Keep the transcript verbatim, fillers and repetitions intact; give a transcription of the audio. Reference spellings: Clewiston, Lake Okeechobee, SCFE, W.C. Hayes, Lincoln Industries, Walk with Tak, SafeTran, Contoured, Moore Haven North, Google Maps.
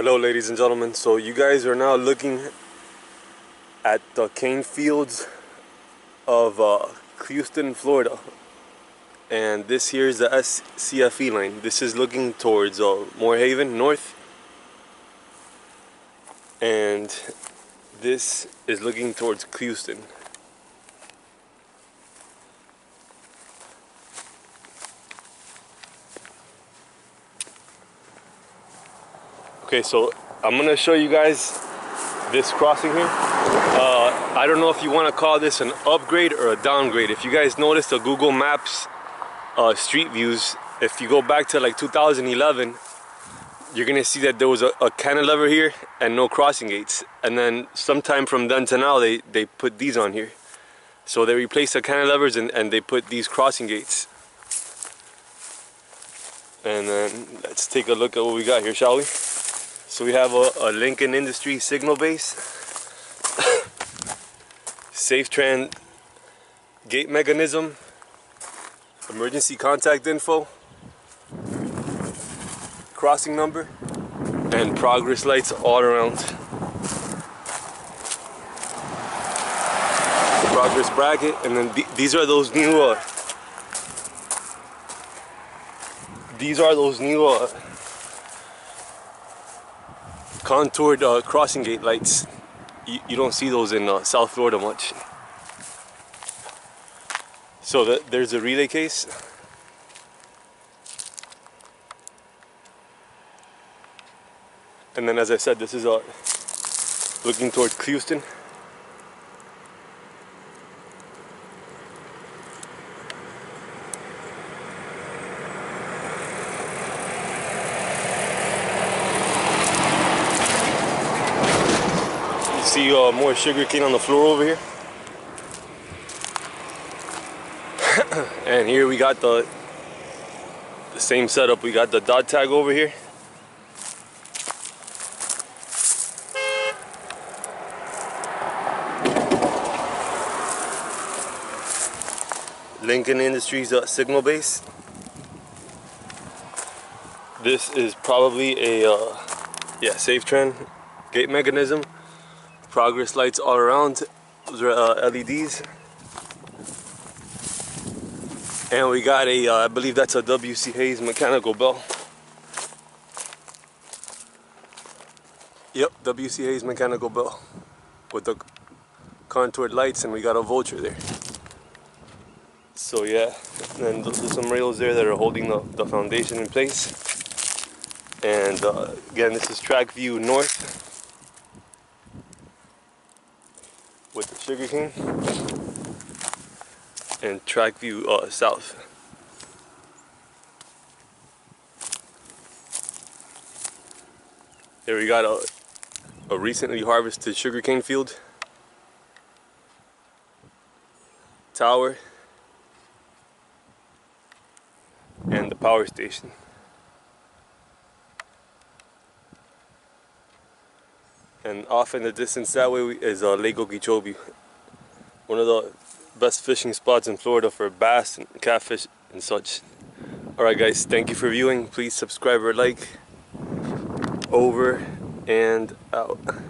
Hello ladies and gentlemen, so you guys are now looking at the cane fields of uh, Clewiston, Florida, and this here is the S C F E lane. This is looking towards uh, Moore Haven North, and this is looking towards Clewiston. Okay, so I'm going to show you guys this crossing here. Uh, I don't know if you want to call this an upgrade or a downgrade. If you guys notice the Google Maps uh, street views, if you go back to like two thousand eleven, you're going to see that there was a, a cantilever here and no crossing gates. And then sometime from then to now, they, they put these on here. So they replaced the cantilevers and, and they put these crossing gates. And then let's take a look at what we got here, shall we? So we have a, a Lincoln Industries signal base, SafeTran gate mechanism, emergency contact info, crossing number, and progress lights all around. Progress bracket, and then th these are those new. Uh, these are those new. Uh, Contoured uh, crossing gate lights. You, you don't see those in uh, South Florida much. So the, there's a relay case. And then, as I said, this is uh, looking towards Clewiston. See uh, more sugar cane on the floor over here. And here we got the, the same setup. We got the dot tag over here. Lincoln Industries uh, signal base. This is probably a uh, yeah, SafeTran gate mechanism. Progress lights all around, those are uh, L E Ds. And we got a, uh, I believe that's a W C Hayes mechanical bell. Yep, W C Hayes mechanical bell with the contoured lights, and we got a vulture there. So yeah, and th there's some rails there that are holding the, the foundation in place. And uh, again, this is track view north. With the sugar cane, and track view uh, south. There we got a, a recently harvested sugar cane field, tower, and the power station. And off in the distance that way is uh, Lake Okeechobee, one of the best fishing spots in Florida for bass and catfish and such. Alright guys, thank you for viewing. Please subscribe or like. Over and out.